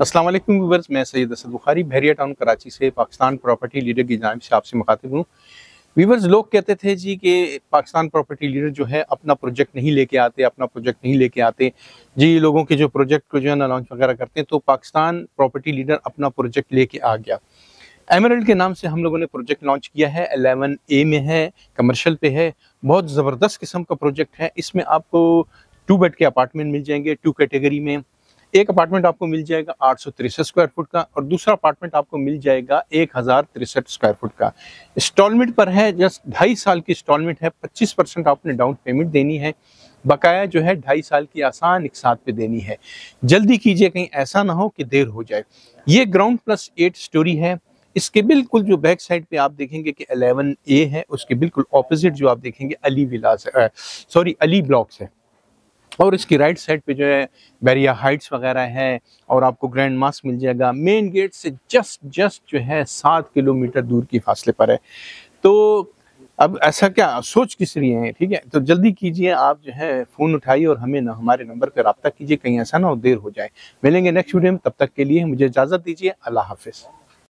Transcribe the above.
अस्सलाम वालेकुम व्यूअर्स, मैं सैयद असद बुखारी बहरिया टाउन कराची से पाकिस्तान प्रॉपर्टी लीडर की जानिब से आपसे मुखातिब हूँ। व्यूअर्स, लोग कहते थे जी कि पाकिस्तान प्रॉपर्टी लीडर जो है अपना प्रोजेक्ट नहीं लेके आते, जी लोगों के जो प्रोजेक्ट को जो है ना लॉन्च वगैरह करते हैं। तो पाकिस्तान प्रॉपर्टी लीडर अपना प्रोजेक्ट लेके आ गया। एमरल्ड के नाम से हम लोगों ने प्रोजेक्ट लॉन्च किया है, 11A में है, कमर्शल पे है। बहुत ज़बरदस्त किस्म का प्रोजेक्ट है। इसमें आपको 2 बेड के अपार्टमेंट मिल जाएंगे 2 कैटेगरी में। एक अपार्टमेंट आपको मिल जाएगा 863 स्क्वायर फुट का और दूसरा अपार्टमेंट आपको मिल जाएगा 1063 स्क्वायर फुट का। इंस्टॉलमेंट पर है, जस्ट 2.5 साल की इंस्टॉलमेंट है। 25% आपने डाउन पेमेंट देनी है, बकाया जो है 2.5 साल की आसान एक साथ पे देनी है। जल्दी कीजिए, कहीं ऐसा ना हो कि देर हो जाए। ये ग्राउंड प्लस 8 स्टोरी है। इसके बिल्कुल जो बैक साइड पे आप देखेंगे कि 11A है, उसके बिल्कुल ऑपोजिट जो आप देखेंगे अली ब्लॉक्स है। और इसकी राइट साइड पे जो है बहरिया हाइट्स वगैरह है और आपको ग्रैंड मास मिल जाएगा। मेन गेट से जस्ट जो है 7 किलोमीटर दूर की फासले पर है। तो अब ऐसा क्या सोच किस लिए है, ठीक है? तो जल्दी कीजिए, आप जो है फ़ोन उठाइए और हमें ना हमारे नंबर पर रब्ता कीजिए, कहीं ऐसा ना हो देर हो जाए। मिलेंगे नेक्स्ट वीडियो में, तब तक के लिए मुझे इजाज़त दीजिए। अल्लाह हाफिज़।